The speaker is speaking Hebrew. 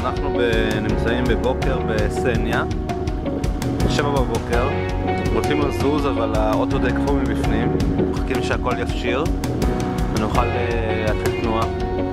אנחנו נמצאים בבוקר בסניה, 7 בבוקר, רוצים לזוז אבל האוטו די קפוא מבפנים, מחכים שהכל יפשיר ונוכל להתחיל תנועה.